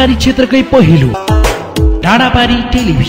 डाँडापारी क्षेत्रकै पहिलो डाँडापारी टेलिभिजन।